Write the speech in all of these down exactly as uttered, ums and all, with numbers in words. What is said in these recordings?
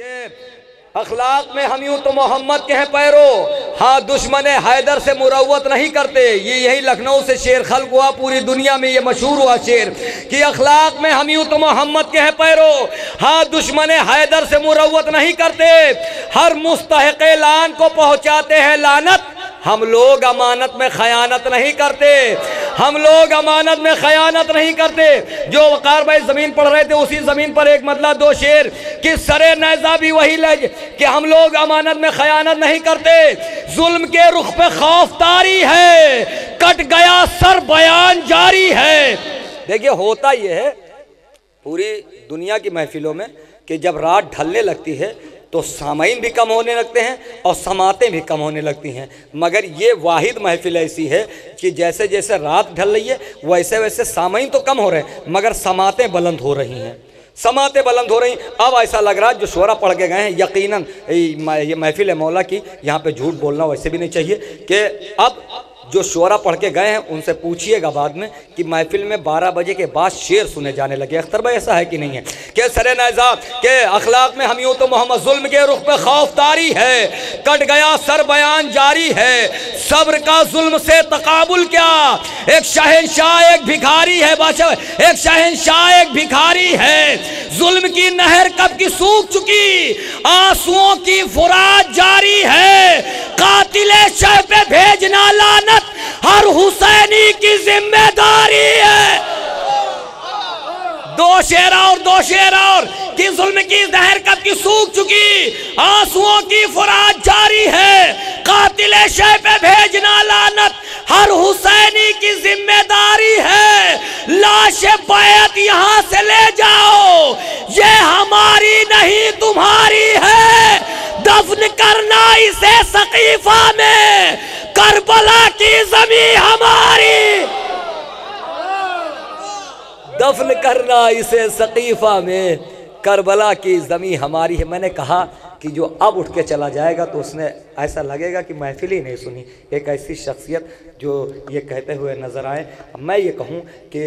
कि अखलाक में हम यूँ तो मोहम्मद के हैं पैरो, हाँ दुश्मन हैदर से मुरवत नहीं करते। ये यही लखनऊ से शेर खल्क हुआ, पूरी दुनिया में ये मशहूर हुआ शेर कि अखलाक में हम यूँ तो मोहम्मद के हैं पैरो, हाँ दुश्मन हैदर से मुरवत नहीं करते। हर मुस्तहक़ लान को पहुँचाते हैं लानत, हम लोग अमानत में खयानत नहीं करते। हम लोग अमानत में खयानत नहीं करते। जो वकार भाई ज़मीन पढ़ रहे थे उसी ज़मीन पर एक मतलब दो शेर कि सरे नैज़ा भी वही लज कि हम लोग अमानत में खयानत नहीं करते। जुल्म के रुख पे खौफ तारी है, कट गया सर बयान जारी है। देखिए होता यह है पूरी दुनिया की महफिलों में कि जब रात ढलने लगती है तो सामाइन भी कम होने लगते हैं और समातें भी कम होने लगती हैं। मगर ये वाहिद महफिल ऐसी है कि जैसे जैसे रात ढल रही है वैसे वैसे सामाइन तो कम हो रहे हैं मगर समातें बुलंद हो रही हैं, समातें बुलंद हो रही। अब ऐसा लग रहा है जो शोरा पढ़ के गए हैं यकीनन ये महफिल मौला की, यहाँ पे झूठ बोलना वैसे भी नहीं चाहिए कि अब जो शोरा पढ़ के गए हैं उनसे पूछिएगा बाद में कि महफिल में बारह बजे के बाद शेर सुने जाने लगे। अख्तर भाई ऐसा है कि नहीं है कि सरे नज़ा के अखलाक में हम यूँ तो मोहम्मद, जुल्म के रुख पे खौफ तारी है, कट गया सर बयान जारी है। सब्र का जुल्म से तकाबुल क्या, एक शहनशाह एक भिखारी है। बादशाह एक शहनशाह एक भिखारी है। जुल्म की नहर कब की सूख चुकी, आंसुओं की फुरात जारी है। कातिले शह पे भेजना लाना हर हुसैनी की जिम्मेदारी है। दो शेर और दो शेर और कि जुल्म की जहर कब की सूख चुकी, आंसुओं की फुरात जारी है। कातिले शह पे भेजना लानत हर हुसैनी की जिम्मेदारी है। लाश बैत यहाँ से ले जाओ, ये हमारी नहीं तुम्हारी है। दफन करना इसे सकीफा में, करबला की जमी हमारी। दफन करना इसे सकीफा में, करबला की जमी हमारी है। मैंने कहा कि जो अब उठ के चला जाएगा तो उसने ऐसा लगेगा कि महफिल ही नहीं सुनी। एक ऐसी शख्सियत जो ये कहते हुए नज़र आए। मैं ये कहूँ कि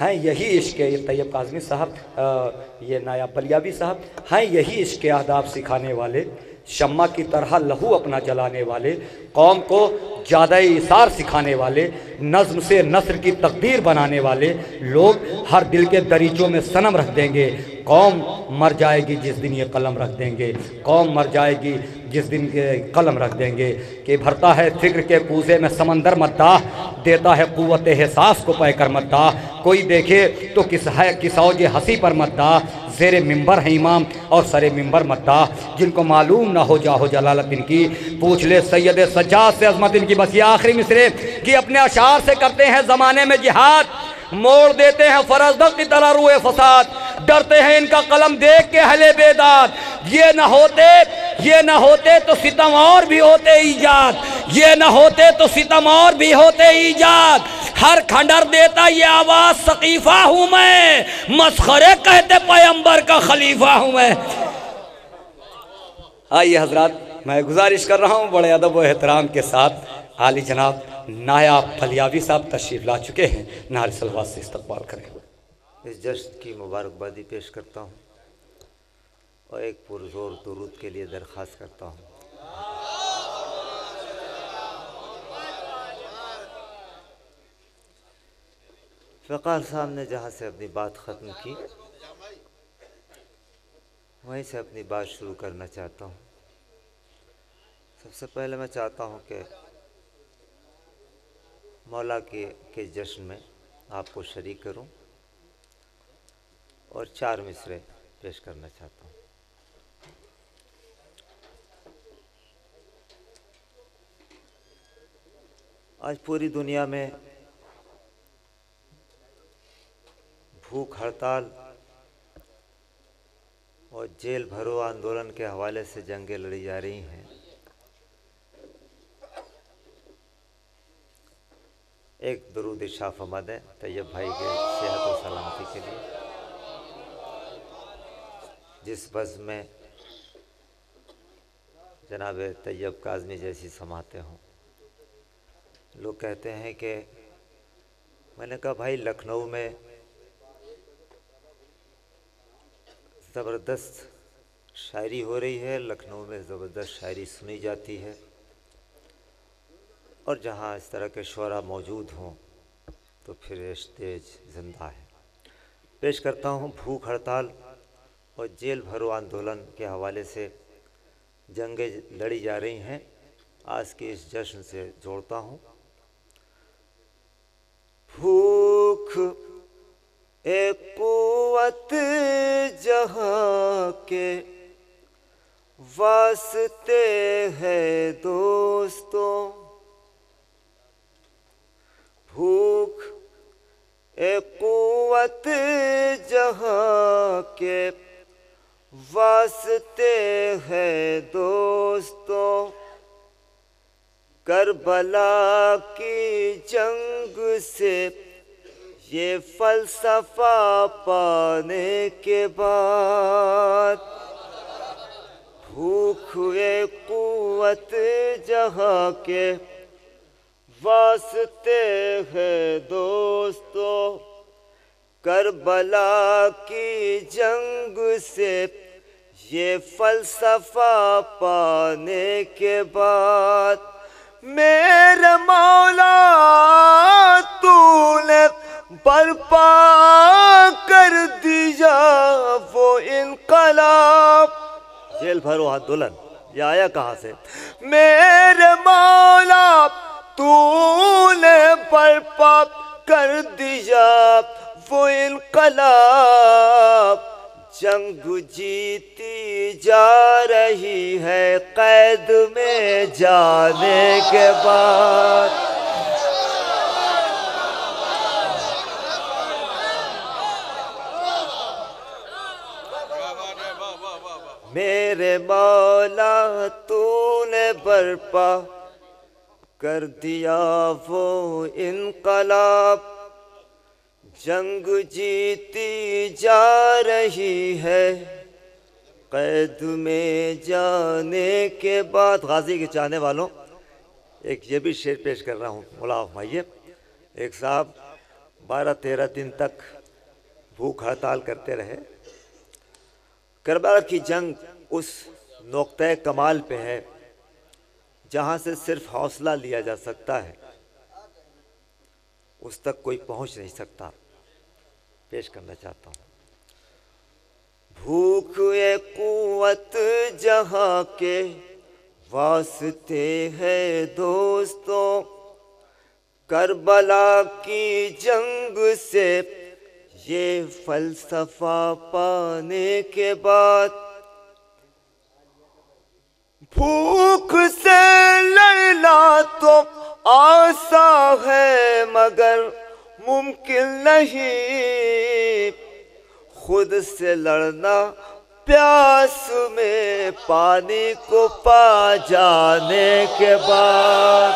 हैं यही इश्क़ ये तैयब काज़मी साहब, ये नायाब बलियावी साहब हैं यही इश्क़ आदाब सिखाने वाले, शम्मा की तरह लहू अपना जलाने वाले, कौम को ज़्यादा इसार सिखाने वाले, नज़्म से नस्र की तकदीर बनाने वाले लोग हर दिल के दरीचों में सनम रख देंगे। कौम मर जाएगी जिस दिन ये कलम रख देंगे, कौम मर जाएगी जिस दिन ये कलम रख देंगे। कि भरता है फ़िक्र के कूजे में समंदर मद्दाह, देता है क़ुव्वत एहसास को पैकर मद्दाह। कोई देखे तो किस है किसौज हंसी पर मद्दाह, ज़ेरे मिंबर है इमाम और सरे मिंबर मद्दाह। जिनको मालूम ना हो जाहो जलालत इनकी, पूछ ले सैयद सज्जाद से अजमत इनकी। बस ये आखिरी मिसरे कि अपने अशार से करते हैं ज़माने में जिहाद, मोड़ देते हैं फरजदक की तरह रूए फसाद। डरते हैं इनका कलम देख के हले बेदाद, ये न होते ये न होते तो सितम और भी होते ईजाद, ये न होते तो सितम और भी होते ईजाद। हर खंडर देता ये आवाज़ सकीफ़ा हूँ मैं, मस्खरे कहते पैगंबर का खलीफा हूँ मैं। आइए हजरात, मैं गुजारिश कर रहा हूँ बड़े अदब व एहतराम के साथ आली जनाब नायाब बलियावी साहब तशरीफ ला चुके हैं, नारे सलवात से इस्तकबाल करें। इस जश्न की मुबारकबादी पेश करता हूँ और एक पुरजोर दुरूद के लिए दरख्वास्त करता हूँ। फ़क़ार साहब ने जहाँ से अपनी बात ख़त्म की वहीं से अपनी बात शुरू करना चाहता हूँ। सबसे पहले मैं चाहता हूँ कि मौला के के जश्न में आपको शरीक करूं और चार मिसरे पेश करना चाहता हूं। आज पूरी दुनिया में भूख हड़ताल और जेल भरो आंदोलन के हवाले से जंगें लड़ी जा रही हैं। एक दुरूद शाफ़मा दें तैयब भाई के सेहत और सलामती के लिए, जिस बज़्म में जनाब तैयब काज़मी जैसी समाते हों। लोग कहते हैं कि मैंने कहा भाई लखनऊ में ज़बरदस्त शायरी हो रही है, लखनऊ में ज़बरदस्त शायरी सुनी जाती है। और जहाँ इस तरह के शोरा मौजूद हों तो फिर ये स्टेज जिंदा है। पेश करता हूँ भूख हड़ताल और जेल भरो आंदोलन के हवाले से जंगें लड़ी जा रही हैं, आज के इस जश्न से जोड़ता हूँ। भूख एक कुव्वत जहाँ के वास्ते है दोस्तों, भूख एक कुव्वत जहाँ के वास्ते है दोस्तों, करबला की जंग से ये फलसफा पाने के बाद, भूख ए कुव्वत जहाँ के वास्ते है दोस्तों, करबला की जंग से ये फलसफा पाने के बाद, मेरे मौला तूने बर्पा कर दिया वो इनकलाब। जेल भरो आंदोलन ये आया कहाँ से? मेरे मौला तूने बर्पा कर दिया वो इनकलाब, जंग जीती जा रही है कैद में जाने के बाद। मेरे मौला तूने बर्पा कर दिया वो इनकलाब, जंग जीती जा रही है कैद में जाने के बाद। गाजी के चाहने वालों एक ये भी शेर पेश कर रहा हूँ, मुलाव भाइये। एक साहब बारह तेरह दिन तक भूख हड़ताल करते रहे। करबला की जंग उस नोक्ते कमाल पे है जहाँ से सिर्फ हौसला लिया जा सकता है, उस तक कोई पहुँच नहीं सकता। पेश करना चाहता हूँ। भूख ए कुव्वत जहाँ के वास्ते है दोस्तों, करबला की जंग से ये फलसफा पाने के बाद, भूख से लड़ना तो आसा है मगर मुमकिन नहीं, खुद से लड़ना प्यास में पानी को पा जाने के बाद।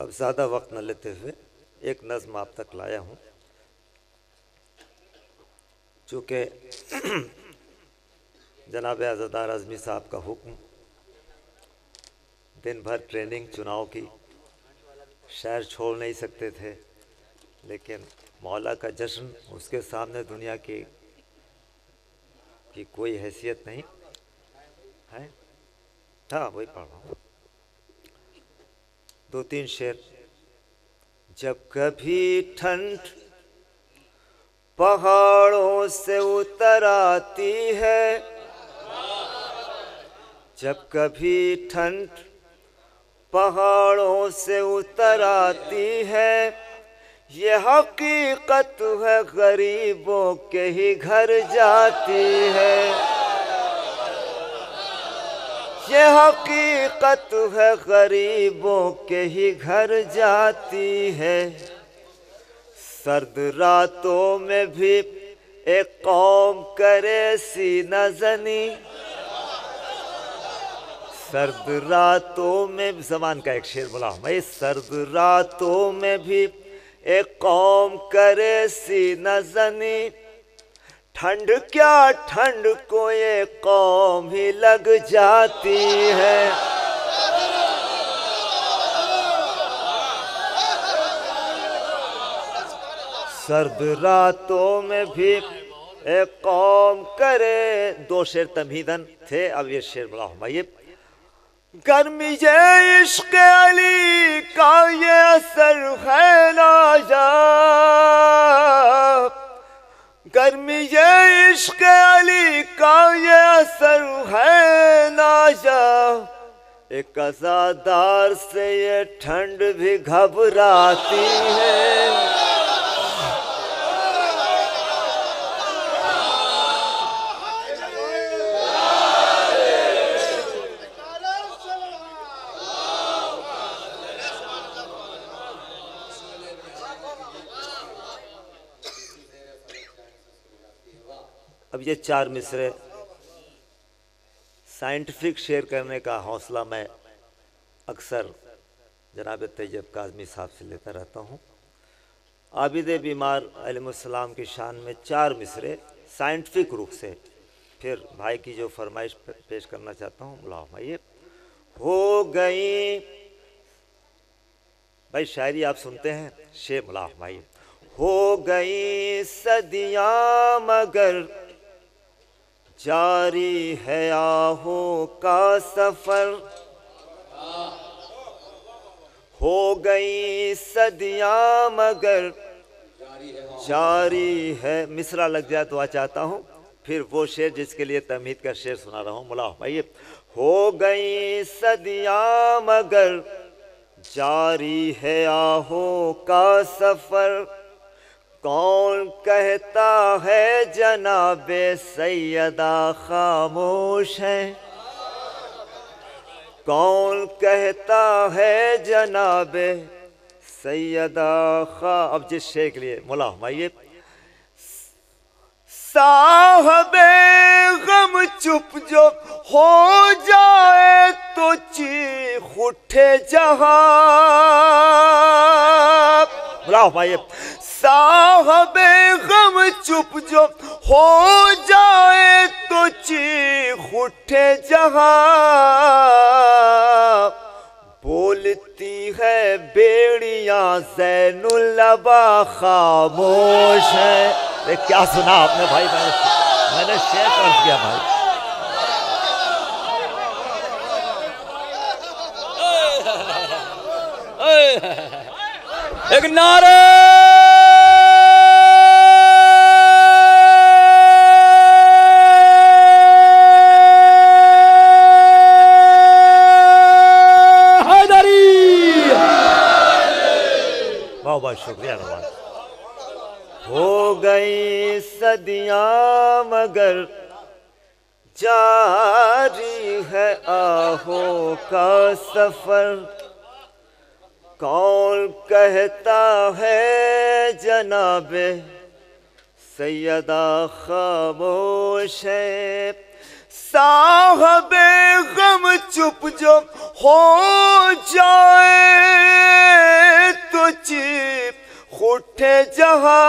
अब ज़्यादा वक्त न लेते हुए एक नज़्म आप तक लाया हूँ, चूँकि जनाब आज़ादार आज़मी साहब का हुक्म, दिन भर ट्रेनिंग चुनाव की, शहर छोड़ नहीं सकते थे, लेकिन मौला का जश्न उसके सामने दुनिया की की कोई हैसियत नहीं है। हाँ वही पढ़ रहा हूँ, दो तीन शेर। जब कभी ठंड पहाड़ों से उतर आती है, जब कभी ठंड पहाड़ों से उतर आती है, ये हकीकत है गरीबों के ही घर जाती है, ये हकीकत है गरीबों के ही घर जाती है, सर्द रातों में भी एक कौम करे सीना जनी, सर्द रातों में, जबान का एक शेर बोला मैं, सर्द रातों में भी एक कौम करे सीना जनी, ठंड क्या ठंड को ये कौम ही लग जाती है। सर्द रातों में भी एक कौम करे, दो शेर तमहीदन थे, अब ये शेर बड़ा हुमायूं। गर्मी ये इश्क अली का ये असर है राजा, गर्मी ये इश्क अली का ये असर है नाजा, एक अज़ादार से ये ठंड भी घबराती है। अब ये चार मिसरे साइंटिफिक शेयर करने का हौसला मैं अक्सर जनाब तैयब काज़मी साहब से लेता रहता हूँ। आबिद बीमार अलैहिस्सलाम की शान में चार मिसरे साइंटिफिक रूप से, फिर भाई की जो फरमाइश पेश करना चाहता हूँ मुलाहमाइए। हो गई भाई शायरी आप सुनते हैं, शेर मुलाहमाइए। हो गई सदियाँ मगर जारी है आहों का सफर, हो गई सदियाँ मगर जारी है। मिसरा लग जाए दुआ चाहता हूँ, फिर वो शेर जिसके लिए तमहीद का शेर सुना रहा हूँ मुलाहिज़ भाई। हो गई सदियाँ मगर जारी है आहों का सफर, कौन कहता है जनाबे सैयदा खामोश है, कौन कहता है जनाबे सैयदा खा। अब जिस शेख के लिए मौला हमाइए, साहबे गम चुप जो हो जाए तो चीख उठे जहां। मौला हमाइए, साहबे गम चुप जो हो जाए तो चीख उठे जहां, बोलती है बेड़ियां ज़ैनुल्लाबा खामोश है। ये क्या सुना आपने भाई, मैंने मैंने शेयर कर दिया भाई। एक नारे शुक्रिया नवाज। हो गई सदियां मगर जारी है आहों का सफर, कौन कहता है जनाबे सैयदा खामोश है। साहबे गम चुप जो हो जाए तो चीख उठे जहां,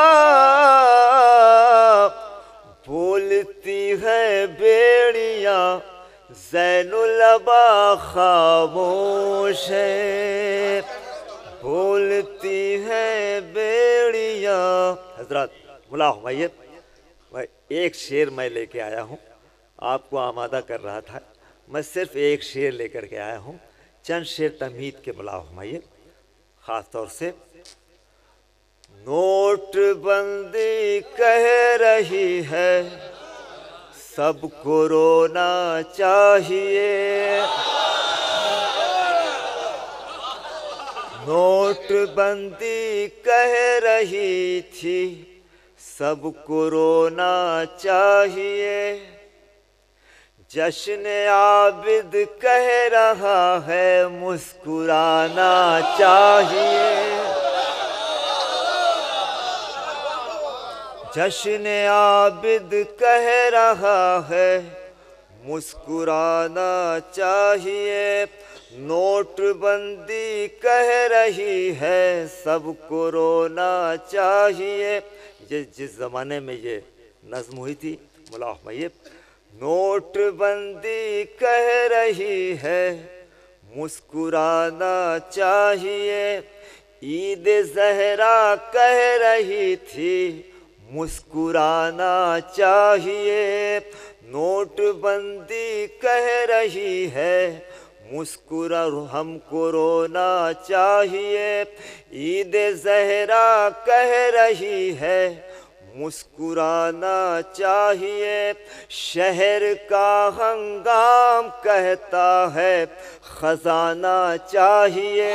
बोलती है बेड़ियां ज़ैनुल्लाबा खामोश है, बोलती है बेड़ियां। हजरत मुला हुमायूं भाई, एक शेर मैं लेके आया हूँ, आपको आमादा कर रहा था, मैं सिर्फ एक शेर लेकर के आया हूँ, चंद शेर तमहीद के बुलाओ हमारे, ख़ास तौर से। नोटबंदी कह रही है सबको रोना चाहिए, नोटबंदी कह रही थी सबको रोना चाहिए, जश्न आबिद कह रहा है मुस्कुराना चाहिए, जश्न आबिद कह रहा है मुस्कुराना चाहिए, नोटबंदी कह रही है सबको रोना चाहिए। ये जिस ज़माने में ये नज़्म हुई थी मुला हुमैयब, नोटबंदी कह रही है मुस्कुराना चाहिए, ईद ज़हरा कह रही थी मुस्कुराना चाहिए, नोटबंदी कह रही है मुस्कुरा हमको रोना चाहिए, ईद ज़हरा कह रही है मुस्कुराना चाहिए, शहर का हंगाम कहता है ख़जाना चाहिए,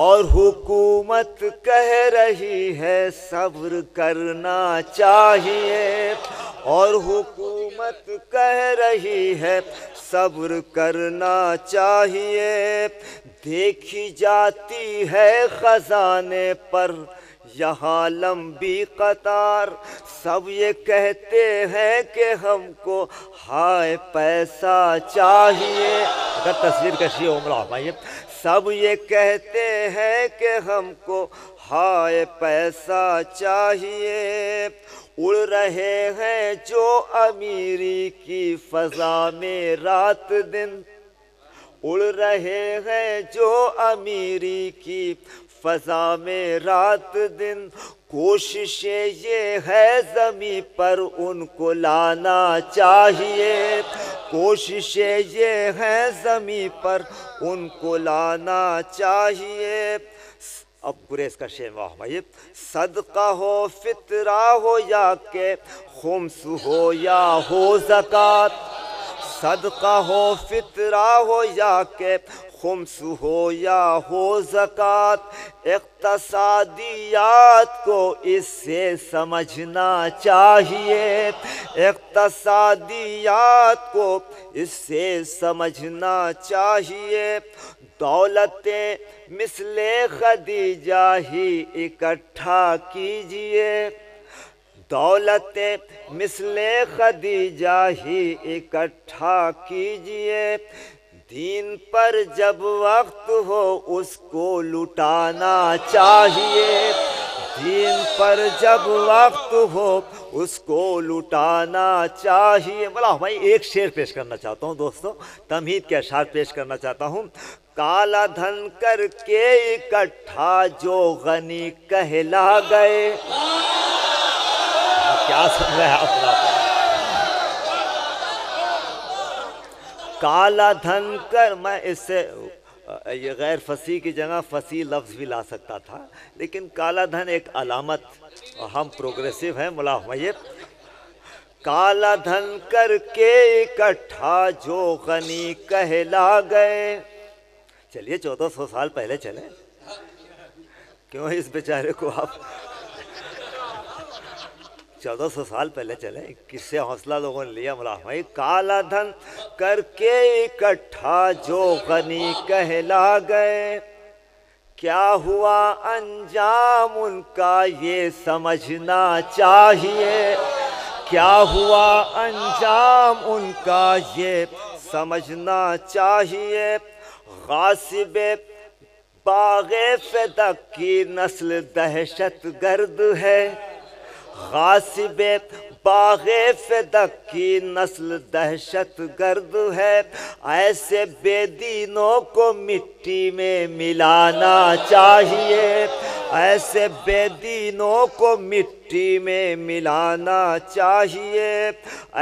और हुकूमत कह रही है सब्र करना चाहिए, और हुकूमत कह रही है सब्र करना चाहिए, देखी जाती है ख़जाने पर यहाँ लंबी कतार, सब ये कहते हैं कि हमको हाय पैसा चाहिए। अगर तस्वीर कशी हो मुला हुमैयब, सब ये कहते हैं कि हमको हाय पैसा चाहिए, उड़ रहे हैं जो अमीरी की फ़ज़ा में रात दिन, उड़ रहे हैं जो अमीरी की फ़ज़ा में रात दिन, कोशिशें ये है ज़मीं पर उनको लाना चाहिए, कोशिशें ये हैं ज़मीं पर उनको लाना चाहिए। अब गुरेज का शेर वाह भाई, सदका हो फितरा हो या के खुम्स हो या हो ज़कात, सदका हो फितरा हो या के खुम्स हो या हो ज़कात, इक़्तिसादियात को इससे समझना चाहिए, इक़्तिसादियात को इससे समझना चाहिए, दौलतें मिसले खदीजा ही इकट्ठा कीजिए, दौलतें मिसले खदीजा ही इकट्ठा कीजिए, दीन पर जब वक्त हो उसको लुटाना चाहिए, दीन पर जब वक्त हो उसको लुटाना चाहिए। बोला भाई एक शेर पेश करना चाहता हूँ दोस्तों, तमहीद के अशार पेश करना चाहता हूँ। काला धन करके इकट्ठा जो गनी कहला गए, क्या सुन रहे हैं अपना, काला धन कर, मैं इससे ये गैर फसी की जगह फसी लफ्ज़ भी ला सकता था, लेकिन काला धन एक अलामत, हम प्रोग्रेसिव हैं मुला हुमैयब। काला धन करके इकट्ठा जो गनी कहला गए, चलिए चौदह सौ साल पहले चले, क्यों इस बेचारे को आप चौदह सौ साल पहले चले, किससे हौसला लोगों ने लिया मुला हुमैयब। काला धन करके इकट्ठा जो गनी कहला गए, क्या हुआ अंजाम उनका ये समझना चाहिए, क्या हुआ अंजाम उनका ये समझना चाहिए, गासिबे बागे फदक की नस्ल दहशत गर्द है, गासिबे बागे फदक की नस्ल दहशत गर्द है, ऐसे बेदीनों को मिट्टी में मिलाना चाहिए, ऐसे बेदीनों को मिट्टी में मिलाना चाहिए,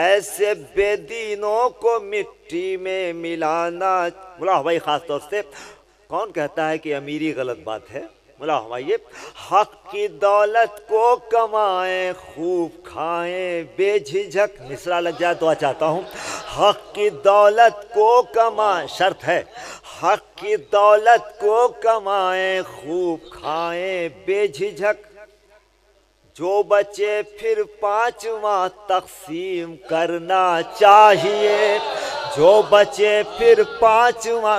ऐसे बेदीनों को मिट्टी में मिलाना। मुला हुमैयब ख़ास तौर से कौन कहता है कि अमीरी गलत बात है मुला हुमैयब, हक की दौलत को कमाएं खूब खाएं बेझिझक, मिसरा लग जाए तो आ चाहता हूँ, हक की दौलत को कमाएं, शर्त है, हक की दौलत को कमाएं खूब खाएं बेझिझक, जो बचे फिर पाँचवा तकसीम करना चाहिए, जो बचे फिर पाँचवा।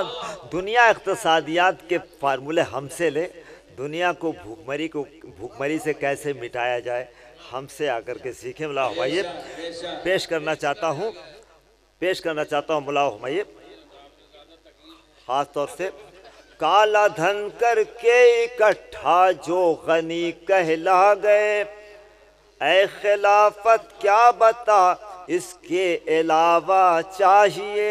दुनिया इक़्तिसादियात के फार्मूले हमसे ले, दुनिया को भूखमरी को भूखमरी से कैसे मिटाया जाए हमसे आकर के सीखें मुला हुमैयब। पेश करना चाहता हूँ पेश करना चाहता हूँ मुला हुमायूं। ख़ास तौर से काला धन करके इकट्ठा जो गनी कहला गए, ऐ खिलाफत क्या बता इसके अलावा चाहिए।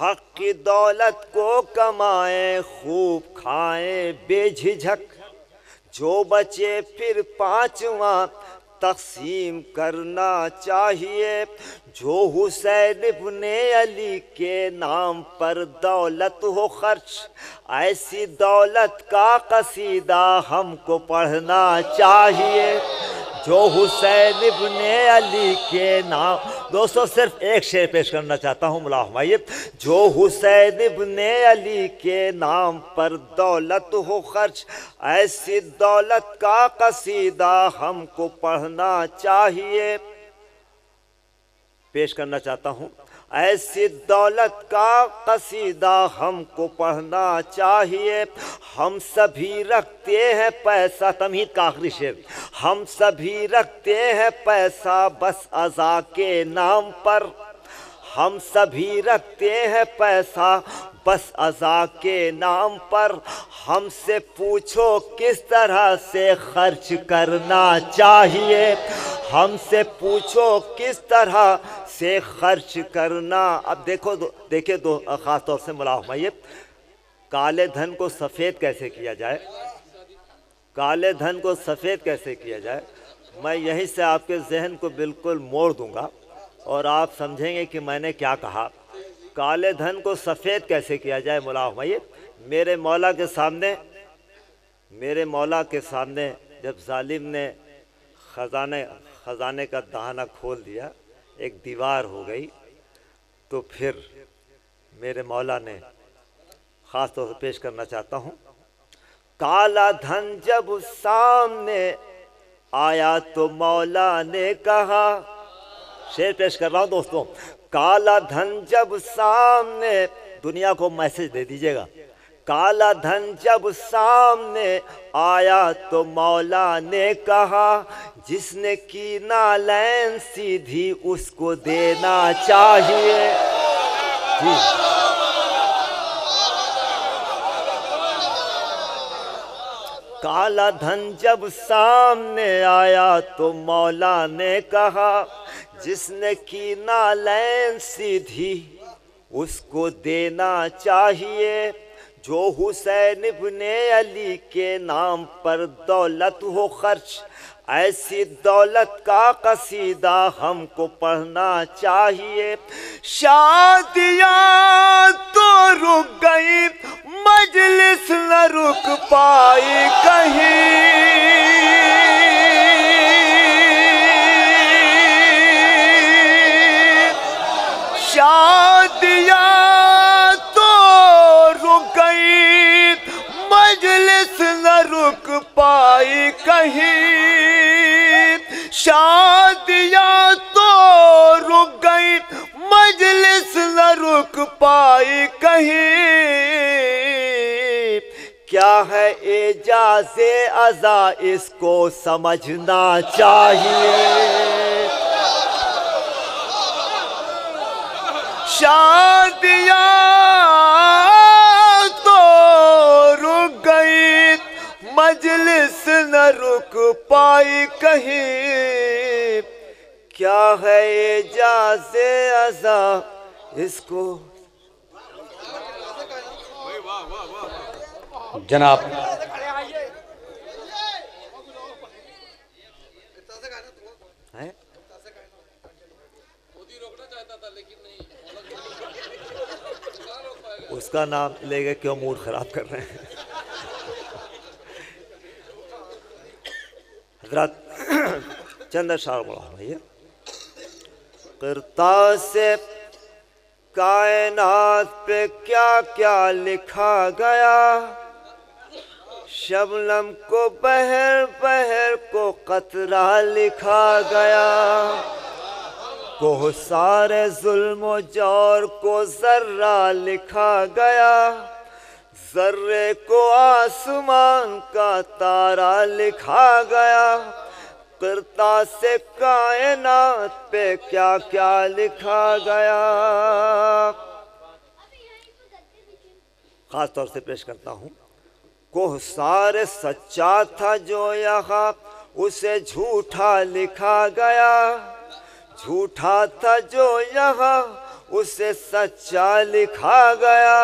हक़ की दौलत को कमाएं खूब खाएं बेझिझक, जो बचे फिर पाँचवा तकसीम करना चाहिए। जो हुसैन इब्ने अली के नाम पर दौलत हो खर्च, ऐसी दौलत का कसीदा हमको पढ़ना चाहिए। जो हुसैन इब्ने अली के नाम, दोस्तों सिर्फ एक शेर पेश करना चाहता हूँ मुला हुमायूं। जो हुसैन इब्ने अली के नाम पर दौलत हो खर्च, ऐसी दौलत का कसीदा हमको पढ़ना चाहिए। पेश करना चाहता हूँ, ऐसी दौलत का कसीदा हमको पढ़ना चाहिए। हम सभी रखते हैं पैसा, तमहीद का आखिरी शेर। हम सभी रखते हैं पैसा बस अज़ा के नाम पर, हम सभी रखते हैं पैसा बस अज़ा के नाम पर। हमसे पूछो किस तरह से खर्च करना चाहिए, हमसे पूछो किस तरह से खर्च करना। अब देखो दो, देखिए दो ख़ास तौर से मुला हुमायूं, काले धन को सफ़ेद कैसे किया जाए, काले धन को सफ़ेद कैसे किया जाए। मैं यहीं से आपके जहन को बिल्कुल मोड़ दूंगा और आप समझेंगे कि मैंने क्या कहा। काले धन को सफ़ेद कैसे किया जाए मुला हुमायूं। मेरे मौला के सामने, मेरे मौला के सामने जब जालिम ने ख़जाने ख़जाने का दाना खोल दिया, एक दीवार हो गई, तो फिर मेरे मौला ने, ख़ास तौर से पेश करना चाहता हूँ, काला धन जब सामने आया तो मौला ने कहा, शेर पेश कर रहा हूँ दोस्तों, काला धन जब सामने, दुनिया को मैसेज दे दीजिएगा, काला धन जब सामने आया तो मौला ने कहा, जिसने की नालैन सीधी उसको देना चाहिए। जी काला धन जब सामने आया तो मौला ने कहा, जिसने की नालैन सीधी उसको देना चाहिए। जो हुसैन इब्ने अली के नाम पर दौलत हो खर्च, ऐसी दौलत का कसीदा हमको पढ़ना चाहिए। शादियाँ तो रुक गई, मजलिस न रुक पाई कहीं, शादियाँ मजलिस न रुक पाई कहीं, शादियाँ तो रुक गई मजलिस न रुक पाई कहीं। क्या है एजाज़े अज़ा इसको समझना चाहिए। शादियाँ मजलिस न रुक पाई कहीं, क्या है एजाज़े अज़ा इसको। जनाब है उसका नाम लेगा, क्यों मूड खराब कर रहे हैं। चंद शार भैया, करता से कायनात पे क्या क्या लिखा गया, शबनम को बहर बहर को कतरा लिखा गया, को सारे जुल्म जौर को जर्रा लिखा गया, जर्रे को आसमान का तारा लिखा गया। करता से कायनात पे क्या क्या लिखा गया। खास तौर से पेश करता हूँ। कोह सारे सच्चा था जो यहाँ उसे झूठा लिखा गया, झूठा था जो यहाँ उसे सच्चा लिखा गया।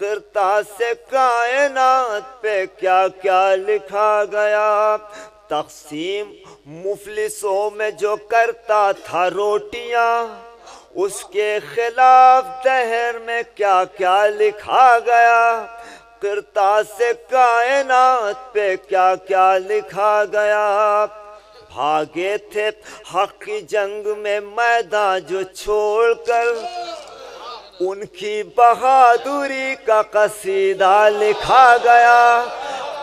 करता से कायनात पे क्या क्या लिखा गया। तकसीम मुफलिसों में जो करता था रोटियाँ उसके खिलाफ दहर में क्या क्या लिखा गया। करता से कायनात पे क्या क्या लिखा गया। भागे थे हक की जंग में मैदान जो छोड़कर उनकी बहादुरी का कसीदा लिखा गया।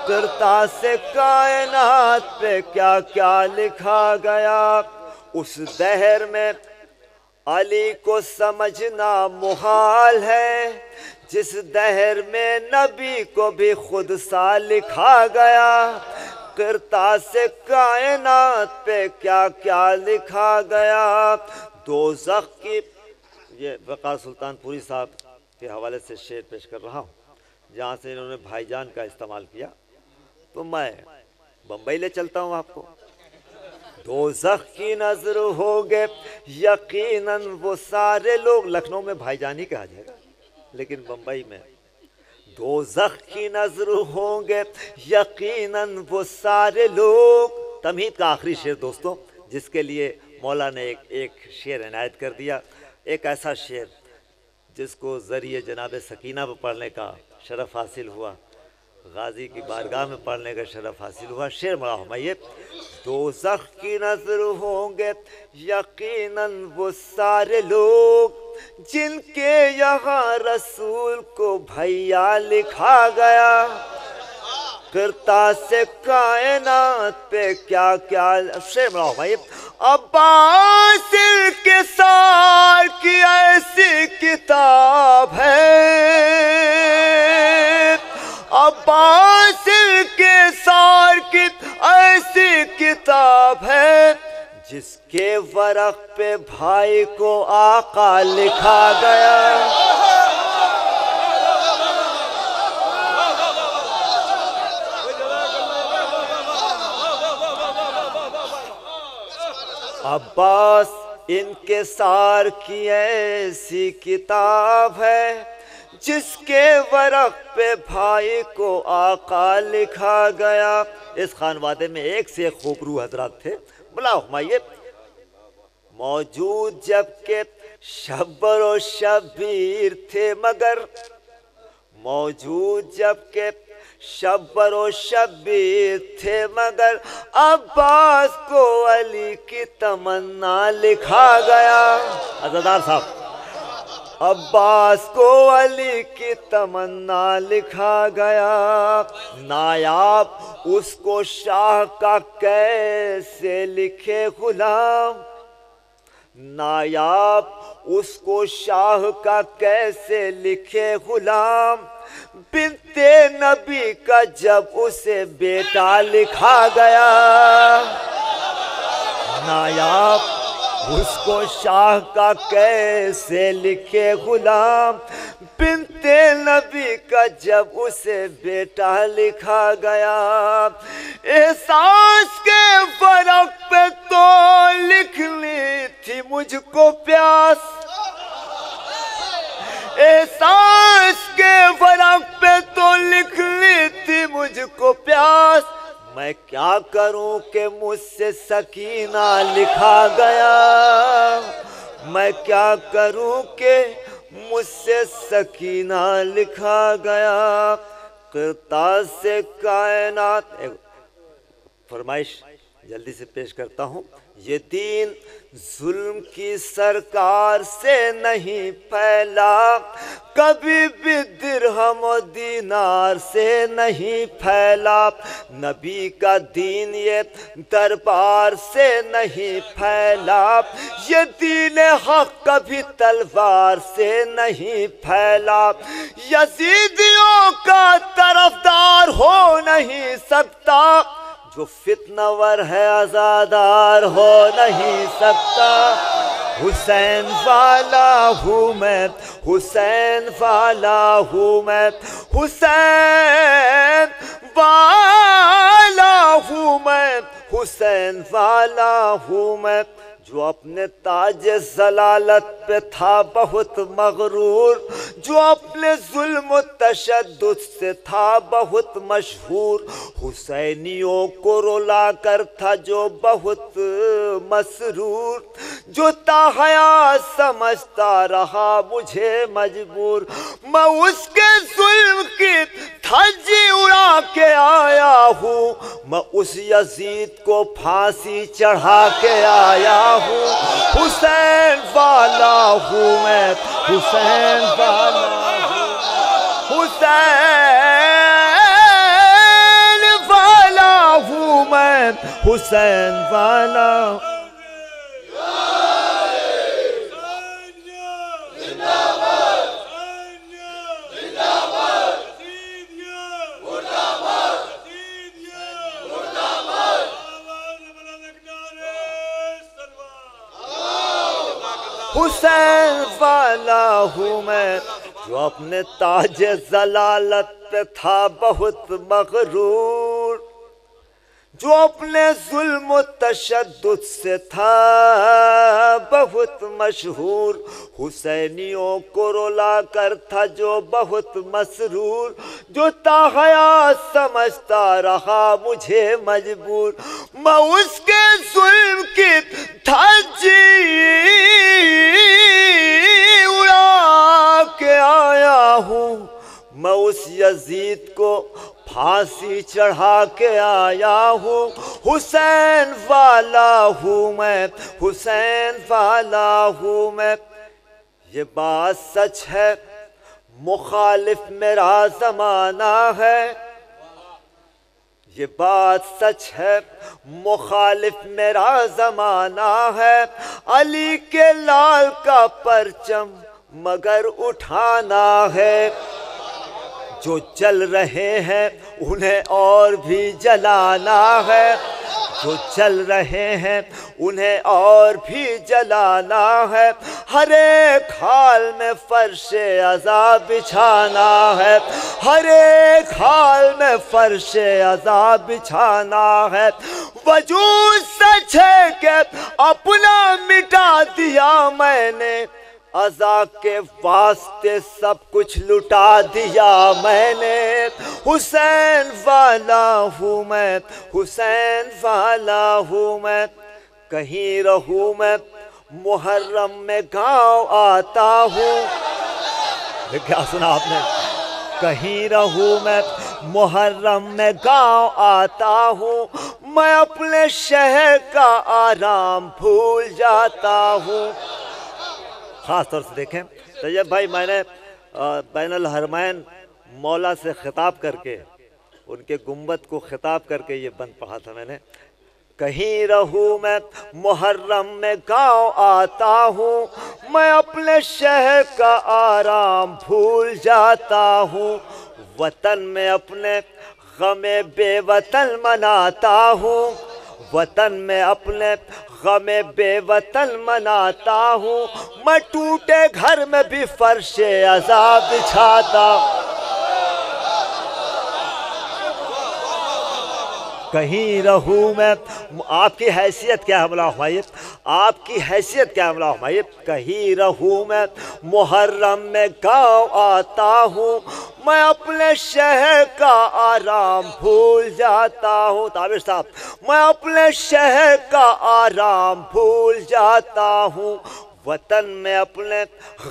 करता से कायनात पे क्या क्या लिखा गया। उस दहर में अली को समझना मुहाल है, जिस दहर में नबी को भी खुद सा लिखा गया। करता से कायनात पे क्या क्या लिखा गया। दोज़ख की, ये वक़ार सुल्तानपुरी साहब के हवाले से शेर पेश कर रहा हूँ, जहाँ से इन्होंने भाईजान का इस्तेमाल किया, तो मैं बम्बई ले चलता हूँ आपको। दोज़ख की नजर हो गए यकीनन वो सारे लोग, लखनऊ में भाईजान ही कहा जाएगा लेकिन बम्बई में दोज़ख की नजर हो गए यकीनन वो सारे लोग। तमहीद का आखिरी शेर दोस्तों, जिसके लिए मौला ने एक एक शेर इनायत कर दिया, एक ऐसा शेर जिसको ज़रिए जनाब सकीना पर पढ़ने का शरफ़ हासिल हुआ, गाजी की बारगाह में पढ़ने का शरफ़ हासिल हुआ। शेर बड़ा हमारे, दोज़ख की नजर होंगे यकीनन वो सारे लोग जिनके यहाँ रसूल को भैया लिखा गया। करता से कायनात पे क्या क्या। शेर बड़ा हमारे, अब्बास के सार की ऐसी किताब है, अब्बास के सार की ऐसी किताब है, जिसके वरक पे भाई को आका लिखा गया। अब्बास इनके सार की ऐसी किताब है, जिसके वरक पे भाई को आका लिखा गया। इस खानवादे में एक से एक खूबरू हजरात थे। बुला हुमायूं मौजूद जबकि शब्बर और शब्बीर थे, मगर मौजूद जबकि शब्बर और शब्बीर थे, मगर अब्बास को अली की तमन्ना लिखा गया। अज़ादार साहब, अब्बास को अली की तमन्ना लिखा गया। नायाब उसको शाह का कैसे लिखे गुलाम, नायाब उसको शाह का कैसे लिखे गुलाम, बिनते नबी का जब उसे बेटा लिखा गया। नायाब उसको शाह का कैसे लिखे गुलाम, बिनते नबी का जब उसे बेटा लिखा गया। एहसास के फर्क पे तो लिखनी थी मुझको प्यास, एहसास के फर्क पे तो लिख ली थी मुझको प्यास, मैं क्या करूं कि मुझसे सकीना लिखा गया, मैं क्या करूं कि मुझसे सकीना लिखा गया। करता से कायनात, फरमाइश जल्दी से पेश करता हूं। ये दीन जुल्म की सरकार से नहीं फैला, कभी भी दिरहम और दीनार से नहीं फैला, नबी का दीन ये दरबार से नहीं फैला, ये दीन हक कभी तलवार से नहीं फैला, यजीदियों का तरफदार हो नहीं सकता, जो फितनावर है आजादार हो नहीं सकता। हुसैन वाला हूँ मैं, हुसैन वाला हूँ मैं, हुसैन वाला हूँ मैं, हुसैन वाला हूँ मैं। जो अपने ताजे जलालत पे था बहुत मगरूर, जो अपने जुल्म तशद्दुद से था बहुत मशहूर। हुसैनियों को रुला कर था जो बहुत मसरूर, जो ताहया समझता रहा मुझे मजबूर। मैं उसके जुल्म की धज्जी उड़ा के आया हूँ, मैं उस यजीद को फांसी चढ़ा के आया हूँ। हुसैन वाला हूँ मैं, हुसैन वाला हूँ, हुसैन वाला हूँ मैं, हुसैन वाला। हुसैन वाला हूँ मैं, जो अपने ताजे जलालत पे था बहुत मगरूर, जो अपने जुल्म तशद्दुद से था बहुत मशहूर। हुसैनियों को रुला कर था जो बहुत मसरूर, जो ताहया समझता रहा मुझे मजबूर। मैं उसके जुल्म की धज्जी उड़ा के आया हूँ, मैं उस यजीद को फांसी चढ़ा के आया हूँ। हुसैन वाला हूँ मैं, हुसैन वाला हूँ मैं। ये बात सच है मुखालिफ मेरा ज़माना है, ये बात सच है मुखालिफ मेरा ज़माना है। अली के लाल का परचम मगर उठाना है, जो जल रहे हैं उन्हें और भी जलाना है, जो जल रहे हैं उन्हें और भी जलाना है। हर एक हाल में फर्श अज़ा बिछाना है, हर एक हाल में फर्श अज़ा बिछाना है। वजूद सच है कि अपना मिटा दिया मैंने, अज़ा के वास्ते सब कुछ लुटा दिया मैंने। हुसैन वाला हूँ मैं, हुसैन वाला हूँ मैं। कहीं रहूँ मैं मुहर्रम में गांव आता हूँ, ये क्या सुना आपने? कहीं रहूँ मैं मुहर्रम में गांव आता हूँ, मैं अपने शहर का आराम भूल जाता हूँ। ख़ास तौर से देखें तैयब भाई, मैंने बैनुल हरमैन मौला से ख़िताब करके, उनके गुम्बद को ख़िताब करके ये बंद पढ़ा था मैंने। कहीं रहूँ मैं मुहर्रम में गांव आता हूँ, मैं अपने शहर का आराम भूल जाता हूँ। वतन में अपने गमे बेवतन मनाता हूँ, वतन में अपने गमे बेवतन मनाता हूँ। मैं टूटे घर में भी फर्श अज़ा बिछाता। कहीं रहूँ मैं, आपकी हैसियत क्या है मौला हुमायूं, आपकी हैसियत क्या है मौला हुमायूं। कहीं रहूँ मैं मुहर्रम में गाँव आता हूँ, मैं अपने शहर का आराम भूल जाता हूँ। ताबिर साहब, मैं अपने शहर का आराम भूल जाता हूँ। वतन में अपने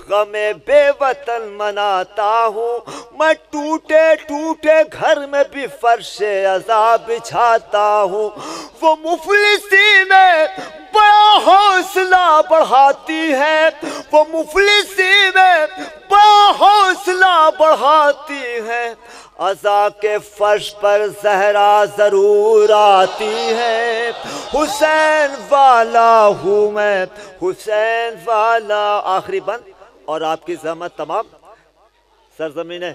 गमे बेवतन मनाता हूँ, मैं टूटे टूटे घर में भी फर्श अज़ा बिछाता हूँ। वो मुफलिसी में बड़ा हौसला बढ़ाती है, वो मुफलिसी में बड़ा हौसला बढ़ाती है। अज़ा के फर्श पर जहरा ज़रूर आती है। हुसैन वाला हूँ मैं, हुसैन वाला। आखिरी बंद और आपकी ज़हमत तमाम सरजमीन है।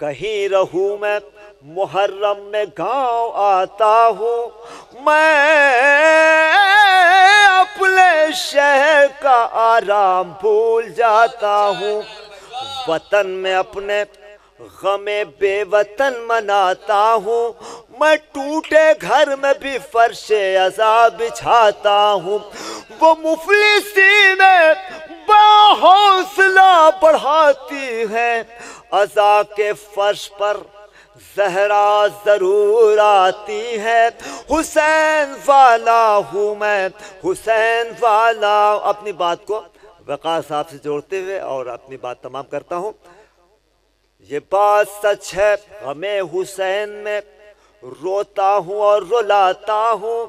कहीं रहूँ मैं मुहर्रम में गांव आता हूँ मैं, अपने शहर का आराम भूल जाता हूँ। वतन में अपने गमे बेवतन मनाता हूँ मैं, टूटे घर में भी फर्शे अजा बिछाता हूँ। वो मुफलिसी में बड़ा हौसला बढ़ाती है, अजा के फर्श पर जहरा जरूर आती है। हुसैन वाला हूँ मैं, हुसैन वाला। अपनी बात को वक़ार साहब से जोड़ते हुए और अपनी बात तमाम करता हूँ। ये बात सच है हमें हुसैन में रोता हूँ और रुलाता हूँ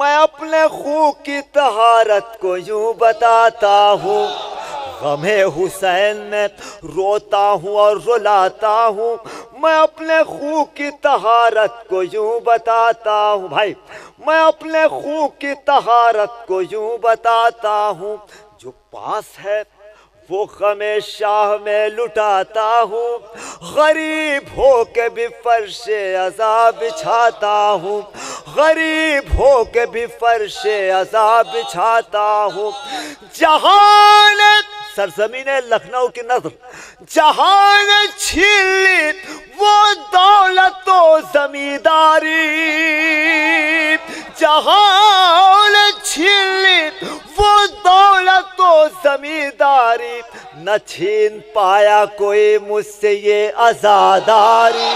मैं, अपने खून की तहारत को यूँ बताता हूँ। गमे हुसैन में रोता हूँ और रुलाता हूँ मैं, अपने खून की तहारत को यूँ बताता हूँ। भाई मैं अपने खून की तहारत को यूँ बताता हूँ, जो पास है वो गमे शाह में लुटाता हूँ। गरीब हो के भी फर्शे अजा बिछाता हूँ, गरीब हो के भी फर्शे अजा बिछाता हूँ। जहान सरजमीन लखनऊ की नजर, जहान छीन ली वो दौलत जमींदारी, जहान छीन ली वो दौलत जमींदारी, न छीन पाया कोई मुझसे ये आजादारी।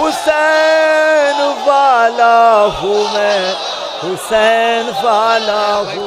हुसैन वाला हूँ मैं, हुसैन वाला हूँ।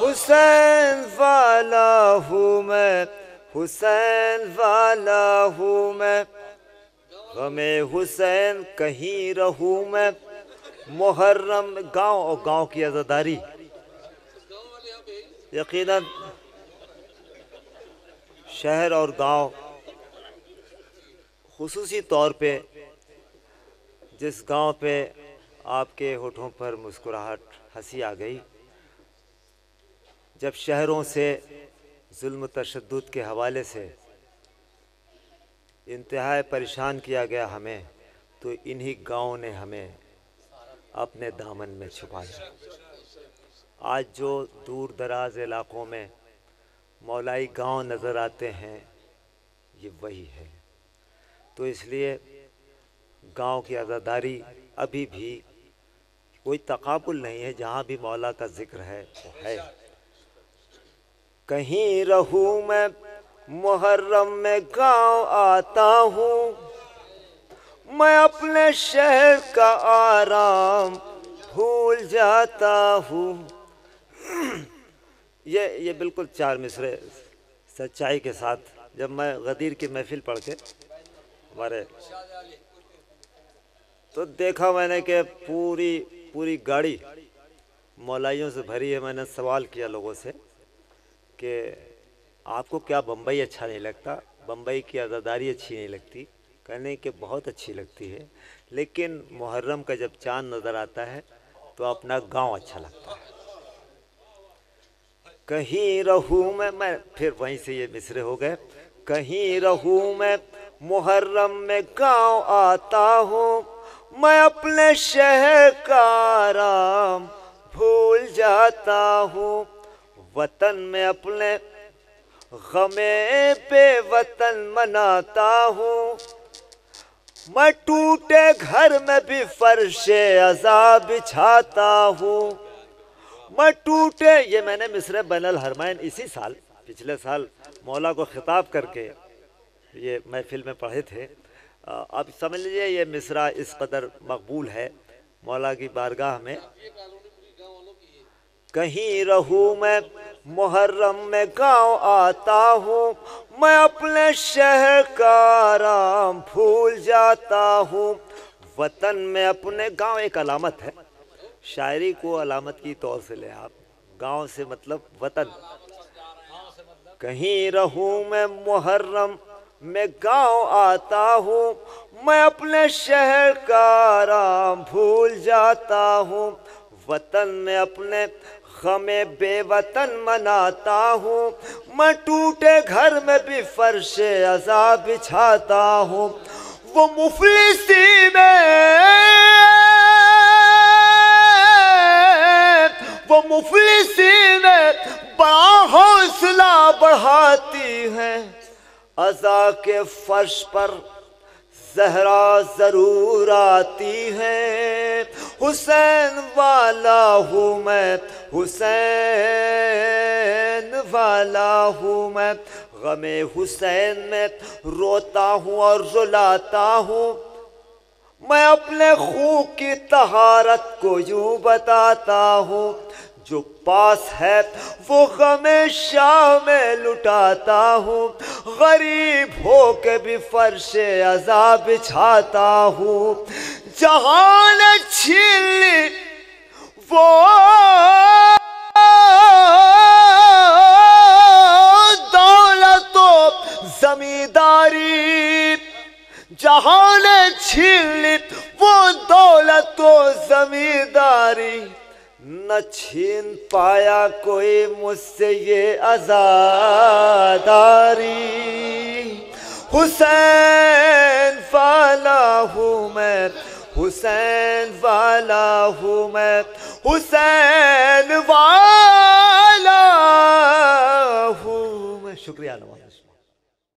हुसैन वाला हूँ मैं, हुसैन वाला हूँ मैं, गमे हुसैन कहीं रहूँ मैं। मुहर्रम गांव और गांव की आज़ादारी, यकीनन शहर और गांव, खुसूसी तौर पे जिस गांव पे आपके होठों पर मुस्कुराहट हंसी आ गई, जब शहरों से जुल्म तशद्दुद के हवाले से इंतहाए परेशान किया गया हमें, तो इन्हीं गाँवों ने हमें अपने दामन में छुपा लिया। आज जो दूर दराज इलाक़ों में मौलाई गांव नज़र आते हैं, ये वही है। तो इसलिए गांव की आज़ादारी अभी भी कोई तकाबुल नहीं है, जहाँ भी मौला का ज़िक्र है वो है। कहीं रहूँ मैं, मुहर्रम में गांव आता हूँ, मैं अपने शहर का आराम भूल जाता हूँ। ये ये बिल्कुल चार मिसरे सच्चाई के साथ, जब मैं गदीर की महफिल पढ़ के हमारे, तो देखा मैंने कि पूरी पूरी गाड़ी मौलाइयों से भरी है। मैंने सवाल किया लोगों से कि आपको क्या बम्बई अच्छा नहीं लगता, बम्बई की आज़ादारी अच्छी नहीं लगती? कहने के बहुत अच्छी लगती है, लेकिन मुहर्रम का जब चाँद नज़र आता है तो अपना गांव अच्छा लगता है। कहीं रहूँ मैं, मैं फिर वहीं से ये मिसरे हो गए। कहीं रहूँ मैं, मुहर्रम में गांव आता हूँ, मैं अपने शहर का आराम भूल जाता हूँ। वतन में अपने गमे पे वतन मनाता हूँ, मैं टूटे घर में भी फर्शे अज़ा बिछाता हूँ, मैं टूटे। ये मैंने मिस्र बनल हरमैन इसी साल, पिछले साल मौला को ख़िताब करके ये महफिल में पढ़े थे। अब समझ लीजिए ये मिसरा इस कदर मकबूल है मौला की बारगाह में। कहीं रहूँ मैं, मुहर्रम में गांव आता हूँ, मैं अपने शहर का आराम भूल जाता हूँ। वतन में अपने गांव एक अलामत है, शायरी को अलामत की तौर से ले आप, गांव से मतलब वतन। कहीं रहूँ मैं, मुहर्रम में गांव आता हूँ, मैं अपने शहर का आराम भूल जाता हूँ। वतन में अपने गमे बेवतन मनाता हूँ, मैं टूटे घर में भी फर्श अज़ा बिछाता हूँ। वो मुफलिसी में, वो मुफलिसी में बड़ा हौसला बढ़ाती है, अज़ा के फर्श पर जहरा ज़रूर आती है। हुसैन वाला हूँ मैं, हुसैन वाला हूँ मैं, गमे हुसैन में रोता हूँ और रुलाता हूँ। मैं अपने खून की तहारत को यूँ बताता हूँ, जो पास है वो गमे शाह में लुटाता हूँ, गरीब हो के भी फर्श अज़ा बिछाता हूँ। जहाँ ने छीन ली वो दौलत तो ज़मींदारी, जहाँ ने छीन ली वो दौलत तो ज़मींदारी, न छीन पाया कोई मुझसे ये आज़ादारी। हुसैन वाला हूँ मैं, हुसैन वाला हूँ मैं, हुसैन वाला हूँ मैं। शुक्रिया नवाज।